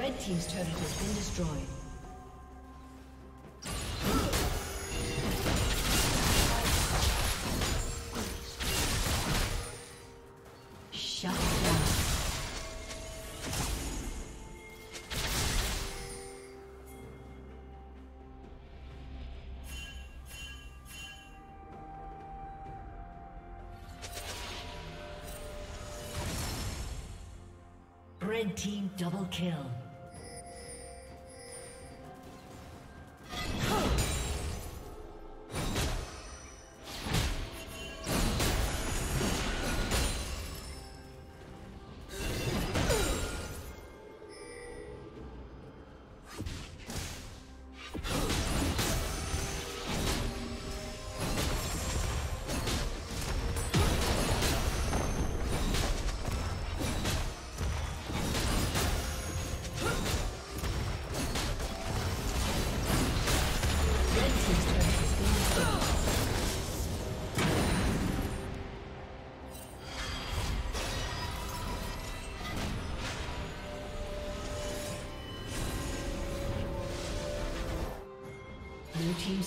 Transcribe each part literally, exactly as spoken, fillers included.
Red team's turret has been destroyed. Red team double kill. Blue team's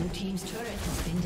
Blue team's turret has been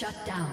Shut down.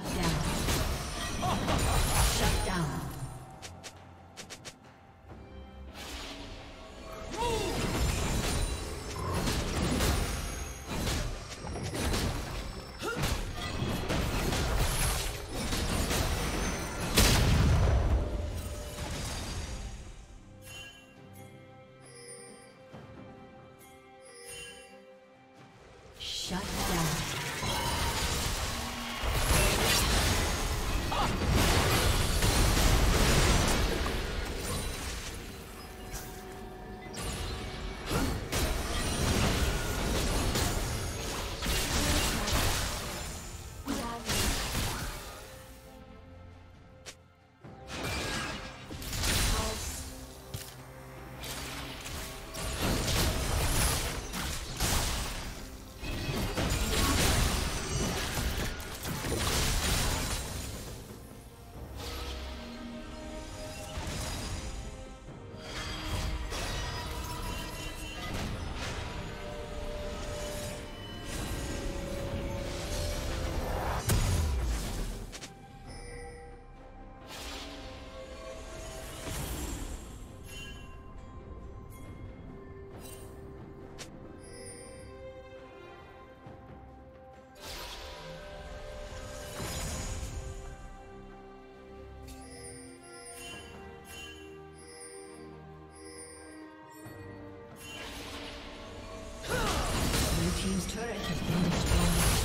Shut down. Shut down. Shut down. His turret has been destroyed.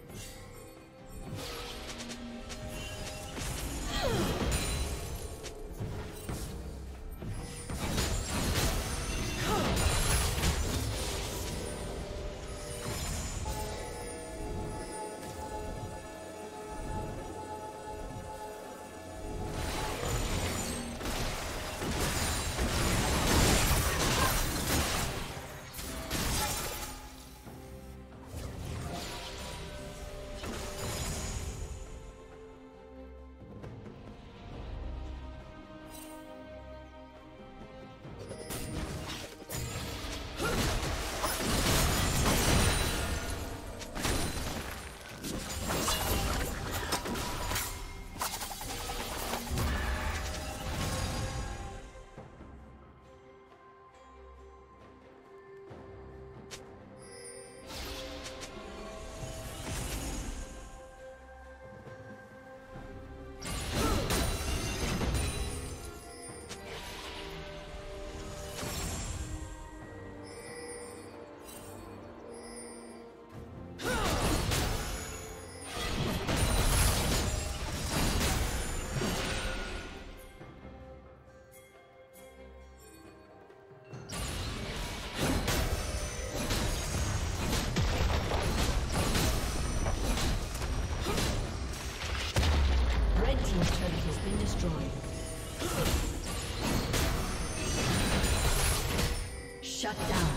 Shut down.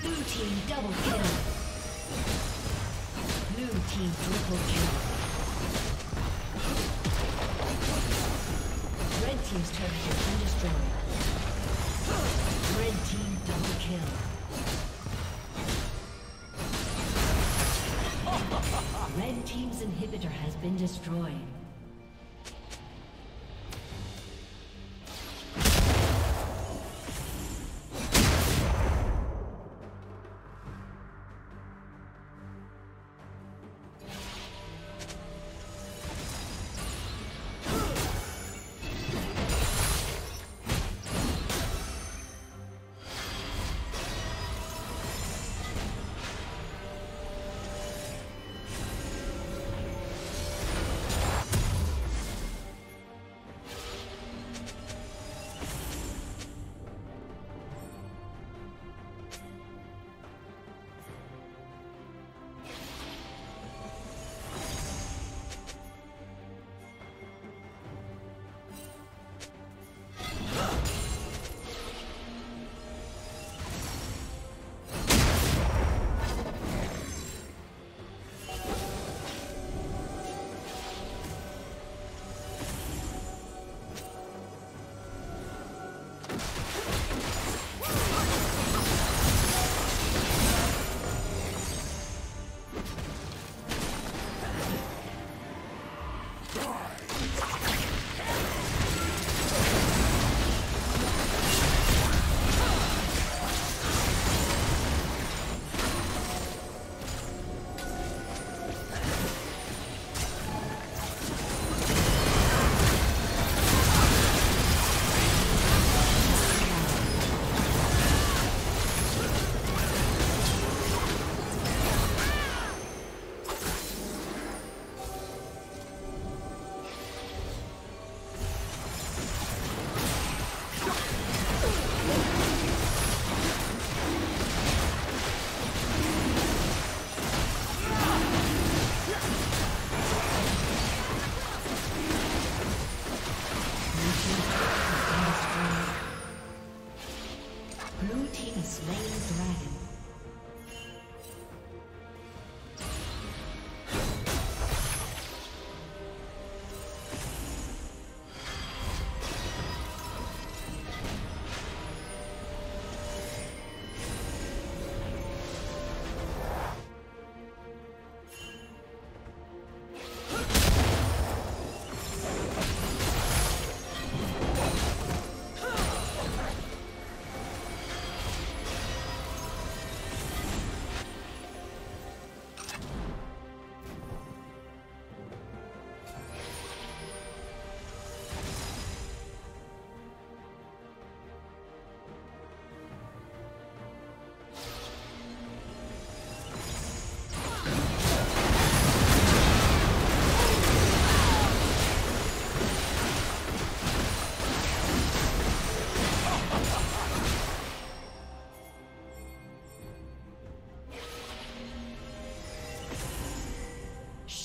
Blue team double kill. Blue team triple kill. Red team's turret has been destroyed. Red team double kill. Red team's inhibitor has been destroyed.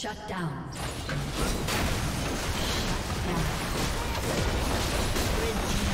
Shut down. Shut down. Red team.